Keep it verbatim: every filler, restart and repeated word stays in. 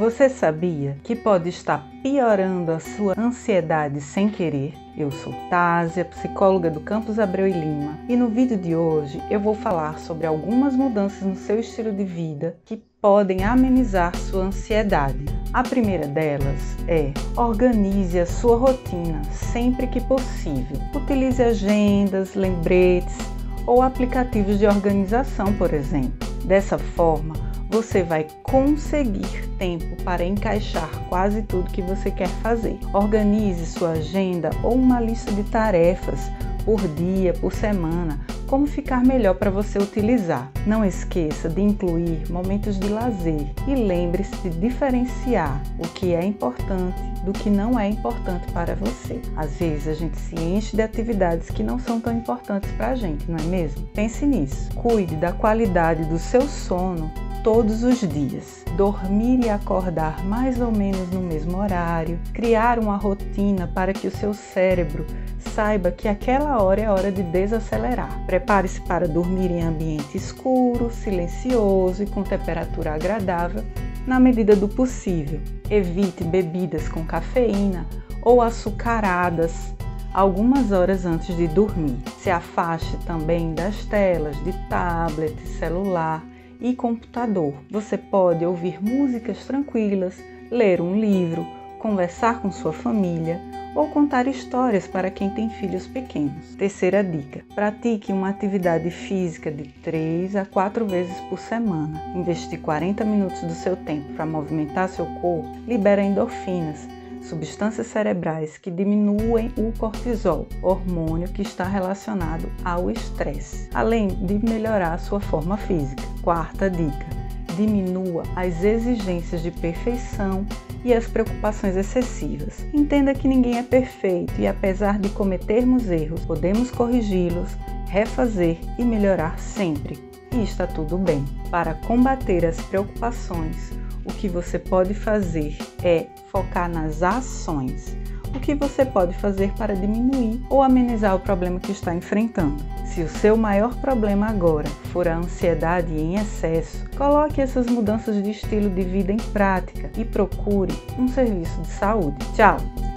Você sabia que pode estar piorando a sua ansiedade sem querer? Eu sou Tásia, psicóloga do Campus Abreu e Lima, e no vídeo de hoje eu vou falar sobre algumas mudanças no seu estilo de vida que podem amenizar sua ansiedade. A primeira delas é: organize a sua rotina sempre que possível. Utilize agendas, lembretes ou aplicativos de organização, por exemplo. Dessa forma, você vai conseguir tempo para encaixar quase tudo que você quer fazer. Organize sua agenda ou uma lista de tarefas por dia, por semana, como ficar melhor para você utilizar. Não esqueça de incluir momentos de lazer e lembre-se de diferenciar o que é importante do que não é importante para você. Às vezes a gente se enche de atividades que não são tão importantes para a gente, não é mesmo? Pense nisso. Cuide da qualidade do seu sono todos os dias. Dormir e acordar mais ou menos no mesmo horário. Criar uma rotina para que o seu cérebro saiba que aquela hora é hora de desacelerar. Prepare-se para dormir em ambiente escuro, silencioso e com temperatura agradável, na medida do possível. Evite bebidas com cafeína ou açucaradas algumas horas antes de dormir. Se afaste também das telas de tablet, celular e computador. Você pode ouvir músicas tranquilas, ler um livro, conversar com sua família ou contar histórias para quem tem filhos pequenos. Terceira dica: pratique uma atividade física de três a quatro vezes por semana. Investir quarenta minutos do seu tempo para movimentar seu corpo libera endorfinas, substâncias cerebrais que diminuem o cortisol, hormônio que está relacionado ao estresse, além de melhorar a sua forma física. Quarta dica: diminua as exigências de perfeição e as preocupações excessivas. Entenda que ninguém é perfeito e, apesar de cometermos erros, podemos corrigi-los, refazer e melhorar sempre. E está tudo bem. Para combater as preocupações, o que você pode fazer é focar nas ações. O que você pode fazer para diminuir ou amenizar o problema que está enfrentando? Se o seu maior problema agora for a ansiedade em excesso, coloque essas mudanças de estilo de vida em prática e procure um serviço de saúde. Tchau!